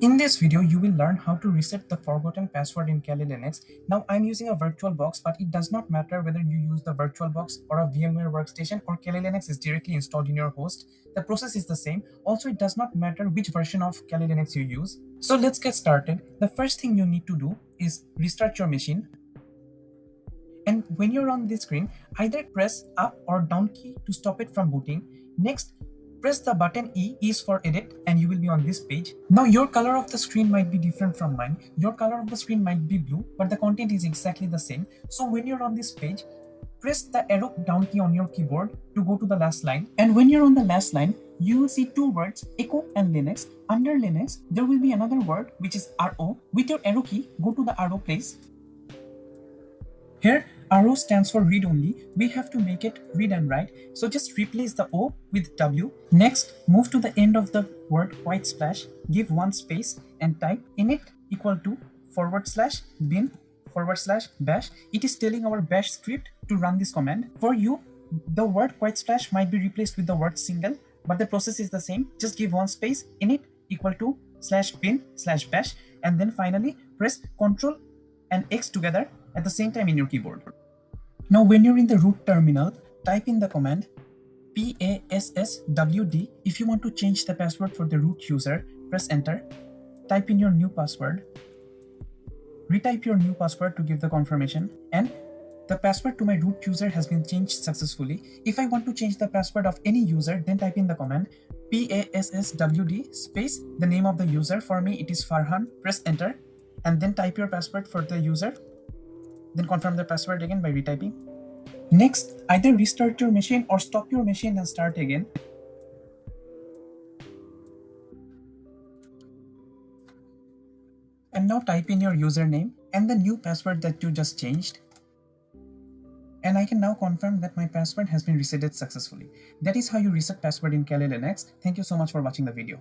In this video, you will learn how to reset the forgotten password in Kali Linux. Now I'm using a VirtualBox, but it does not matter whether you use the VirtualBox or a VMware workstation or Kali Linux is directly installed in your host. The process is the same. Also, it does not matter which version of Kali Linux you use. So let's get started. The first thing you need to do is restart your machine. And when you're on this screen, either press up or down key to stop it from booting. Next, press the button E, E is for edit, and you will be on this page. Now your color of the screen might be different from mine. Your color of the screen might be blue, but the content is exactly the same. So when you're on this page, press the arrow down key on your keyboard to go to the last line. And when you're on the last line, you will see two words, echo and Linux. Under Linux, there will be another word which is RO. With your arrow key, go to the RO place. Here, RO stands for read only. We have to make it read and write. So just replace the O with W. Next, move to the end of the word white splash, give one space and type init equal to /bin/bash. It is telling our bash script to run this command. For you, the word white splash might be replaced with the word single, but the process is the same. Just give one space, init equal to /bin/bash, and then finally press Ctrl and X together at the same time in your keyboard. Now when you're in the root terminal, type in the command passwd. If you want to change the password for the root user, press enter. Type in your new password. Retype your new password to give the confirmation. And the password to my root user has been changed successfully. If I want to change the password of any user, then type in the command passwd space the name of the user. For me, it is Farhan. Press enter and then type your password for the user. Then confirm the password again by retyping. Next, either restart your machine or stop your machine and start again. And now type in your username and the new password that you just changed. And I can now confirm that my password has been resetted successfully. That is how you reset password in Kali Linux. Thank you so much for watching the video.